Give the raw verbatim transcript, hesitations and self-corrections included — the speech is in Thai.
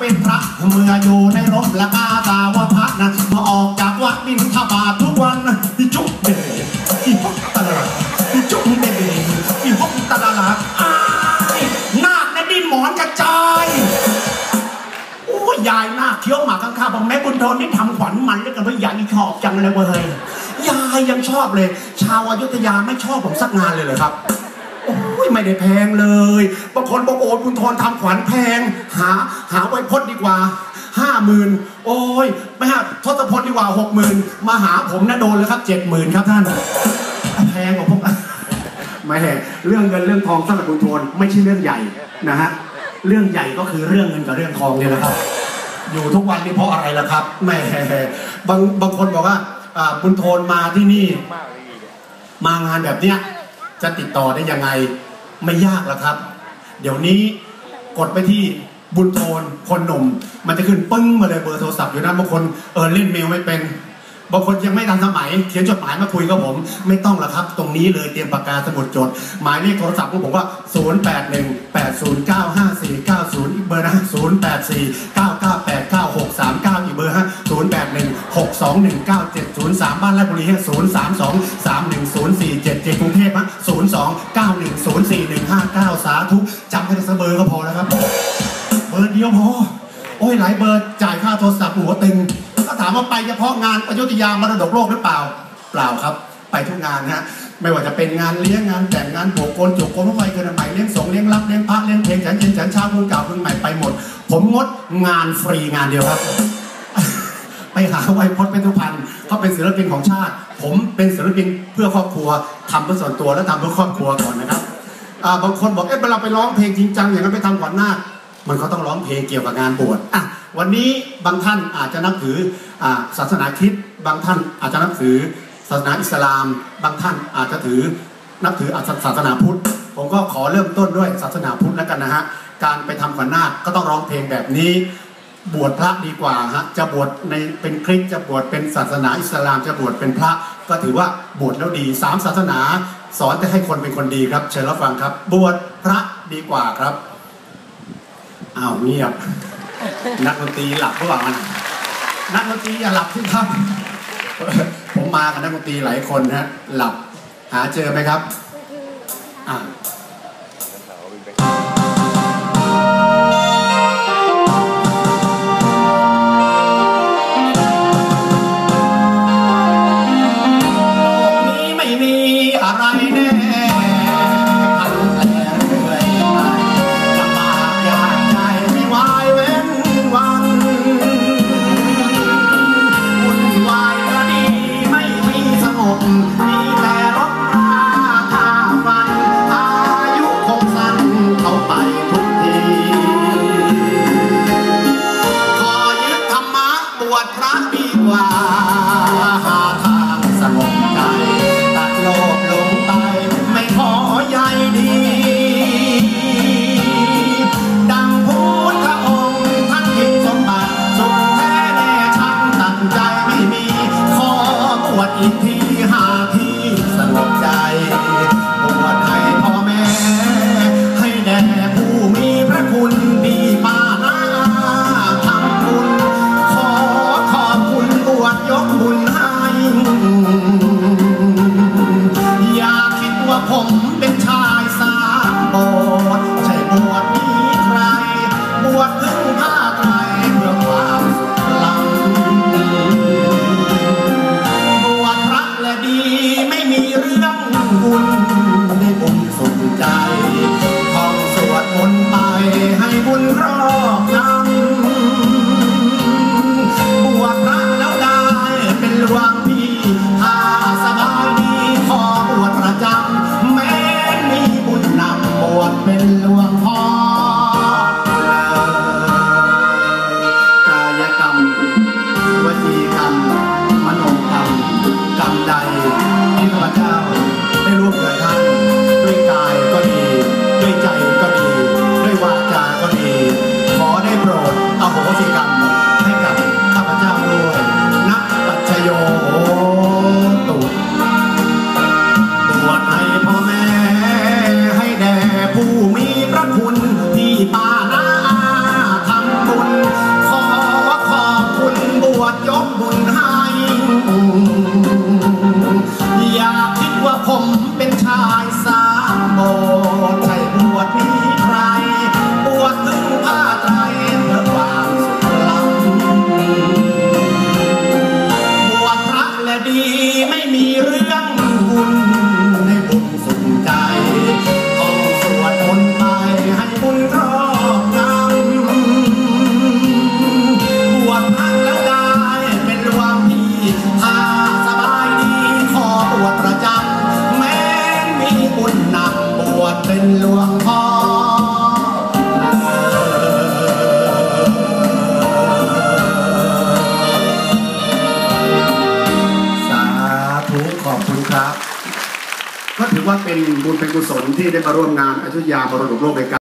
เป็นพระเมื่ออยู่ในรถและกาตาวะพระนะมาออกจากวัดบิณฑบาตทุกวันอิจุเดอิฮอกตะลาอิจุเดอิฮอกตะลาอ้ายนาคในดินหมอนกระจายโอ้ยยายนาคเคี้ยวหมากข้างๆบอกแม่บุญทนนี่ทำขวัญมันด้วยกันว่ายายชอบจังเลยเว้ยยายยังชอบเลยชาวอยุธยาไม่ชอบผมสักงานเลยเหรอครับโอ้ยไม่ได้แพงเลยบางคนบอกโอ้บุญทนทำขวัญแพงหาหาไว้พดดีกว่าห้าหมื่นโอ้ยไม่ฮะทศพลดีกว่าหกหมื่นมาหาผมนะโดนเลยครับเจ็ดหมื่นครับท่านแพงกว่าพวกไม่แหละเรื่องเงินเรื่องทองสำหรับบุญทนไม่ใช่เรื่องใหญ่นะฮะเรื่องใหญ่ก็คือเรื่องเงินกับเรื่องทองเนี่ยนะครับอยู่ทุกวันนี้เพราะอะไรล่ะครับแหมบางบางคนบอกว่าบุญทนมาที่นี่มางานแบบเนี้ยจะติดต่อได้ยังไงไม่ยากแล้วครับเดี๋ยวนี้กดไปที่บุญโทนคนหนุ่มมันจะขึ้นปึ้งมาเลยเบอร์โทรศัพท์อยู่นะบางคนเออเล่นเมลไม่เป็นบางคนยังไม่ทันสมัยเขียนจดหมายมาคุยกับผมไม่ต้องละครับตรงนี้เลยเตรียมปากกาสมุดจดหมายเลขโทรศัพท์ของผมว่าศูนย์ แปด หนึ่ง แปด ศูนย์ เก้า ห้า สี่ เก้า ศูนย์อีกเบอร์นะศูนย์ แปด สี่ เก้า เก้า แปด เก้า หก สาม เก้าอีกเบอร์ฮะศูนย์ แปด หนึ่ง หก สอง หนึ่ง เก้า เจ็ด ศูนย์ สามบ้านราชบุรีฮะศูนย์ สาม สอง สาม หนึ่ง ศูนย์ สี่ เจ็ด เจ็ดกรุงเทพฮะศูนย์ สอง เก้า หนึ่ง ศูนย์ สี่ หนึ่ง ห้า เก้าสาธุจำแค่เบอร์ก็พอแล้วครับเบอร์เดียวพอโอ้ยหลายเบอร์จ่ายค่าโทรศัพท์หัวตึงก็ถามว่าไปเฉพาะงานอยุธยามรดกโลกหรือเปล่าเปล่าครับไปทุกงานนะไม่ว่าจะเป็นงานเลี้ยงงานแต่งงานโบกโกนจุกโกนไฟเกินใหม่เลี้ยงสงเลี้ยงรับเลี้ยงพระเลี้ยงเพลงฉันเย็นฉันเช้าคนเก่าคนใหม่ไปหมดผมงดงานฟรีงานเดียวครับไปหาไวพจน์เป็นทุพันเขาเป็นศิลปินของชาติผมเป็นศิลปินเพื่อครอบครัวทำเพื่อส่วนตัวและทำเพื่อครอบครัวก่อนนะครับบางคนบอกเอ๊ะเราไปร้องเพลงจริงจังอย่างนั้นไปทำขวัญนาคมันก็ต้องร้องเพลงเกี่ยวกับงานบวชอ่ะวันนี้บางท่านอาจจะนับถือศาสนาคริสต์บางท่านอาจจะนับถือศาสนาอิสลามบางท่านอาจจะถือนับถือศาสนาพุทธผมก็ขอเริ่มต้นด้วยศาสนาพุทธแล้วกันนะฮะการไปทำขวัญนาคก็ต้องร้องเพลงแบบนี้บวชพระดีกว่าฮะจะบวชในเป็นคริสต์จะบวชเป็นศาสนาอิสลามจะบวชเป็นพระก็ถือว่าบวชแล้วดีสามศาสนาสอนจะให้คนเป็นคนดีครับเชิญรับฟังครับบวชพระดีกว่าครับอ้าวเงียบนักดนตรีหลับหรือเปล่ามันนักดนตรีอย่าหลับที่ครับผมมากับนักดนตรีหลายคนฮะหลับหาเจอไหมครับอ่าใจก็ดีด้วยวาจาก็ดีขอได้โปรด ว่าเป็นบุญเป็นกุศลที่ได้มาร่วมงานอยุธยามรดกโลกในการ